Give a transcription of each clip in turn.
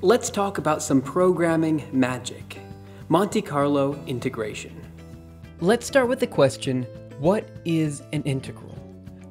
Let's talk about some programming magic. Monte Carlo integration. Let's start with the question, what is an integral?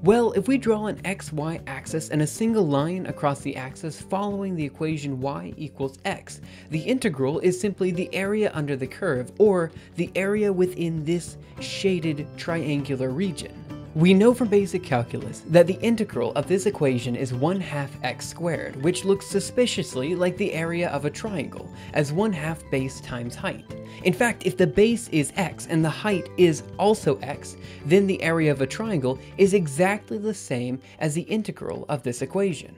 Well, if we draw an x, y axis and a single line across the axis following the equation y equals x, the integral is simply the area under the curve, or the area within this shaded triangular region. We know from basic calculus that the integral of this equation is 1/2 x squared, which looks suspiciously like the area of a triangle, as 1/2 base times height. In fact, if the base is x and the height is also x, then the area of a triangle is exactly the same as the integral of this equation.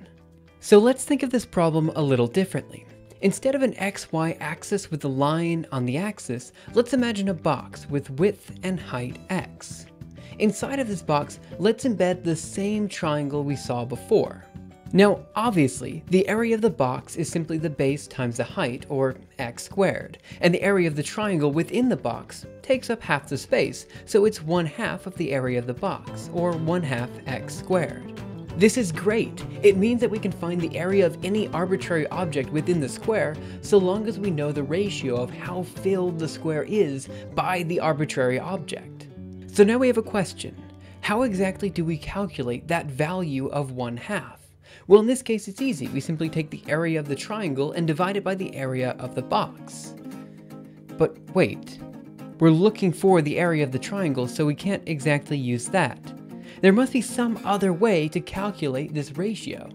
So let's think of this problem a little differently. Instead of an xy axis with a line on the axis, let's imagine a box with width and height x. Inside of this box, let's embed the same triangle we saw before. Now, obviously, the area of the box is simply the base times the height, or x squared, and the area of the triangle within the box takes up half the space, so it's 1/2 of the area of the box, or 1/2 x squared. This is great! It means that we can find the area of any arbitrary object within the square, so long as we know the ratio of how filled the square is by the arbitrary object. So now we have a question. How exactly do we calculate that value of 1/2? Well, in this case it's easy. We simply take the area of the triangle and divide it by the area of the box. But wait, we're looking for the area of the triangle, so we can't exactly use that. There must be some other way to calculate this ratio.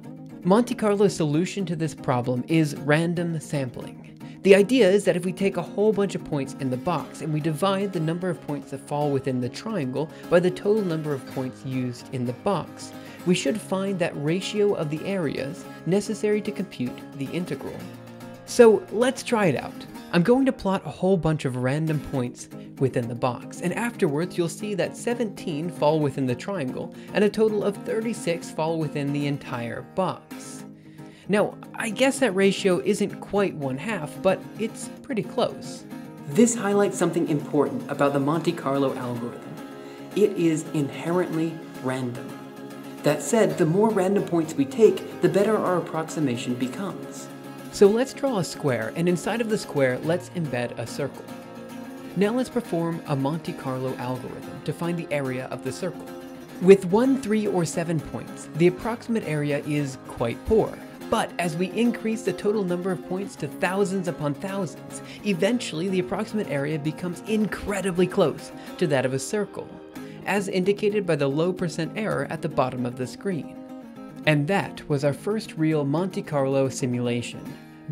Monte Carlo's solution to this problem is random sampling. The idea is that if we take a whole bunch of points in the box and we divide the number of points that fall within the triangle by the total number of points used in the box, we should find that ratio of the areas necessary to compute the integral. So let's try it out. I'm going to plot a whole bunch of random points within the box, and afterwards you'll see that 17 fall within the triangle and a total of 36 fall within the entire box. Now, I guess that ratio isn't quite 1/2, but it's pretty close. This highlights something important about the Monte Carlo algorithm. It is inherently random. That said, the more random points we take, the better our approximation becomes. So let's draw a square, and inside of the square, let's embed a circle. Now let's perform a Monte Carlo algorithm to find the area of the circle. With 1, 3, or 7 points, the approximate area is quite poor. But as we increase the total number of points to thousands upon thousands, eventually the approximate area becomes incredibly close to that of a circle, as indicated by the low percent error at the bottom of the screen. And that was our first real Monte Carlo simulation.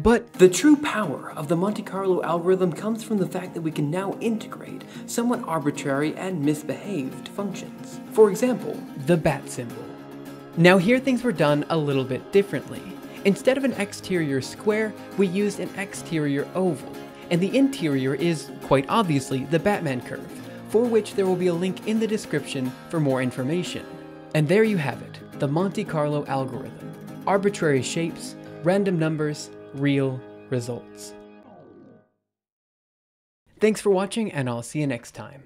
But the true power of the Monte Carlo algorithm comes from the fact that we can now integrate somewhat arbitrary and misbehaved functions. For example, the bat symbol. Now here things were done a little bit differently. Instead of an exterior square, we used an exterior oval, and the interior is, quite obviously, the Batman curve, for which there will be a link in the description for more information. And there you have it, the Monte Carlo algorithm. Arbitrary shapes, random numbers, real results. Thanks for watching, and I'll see you next time.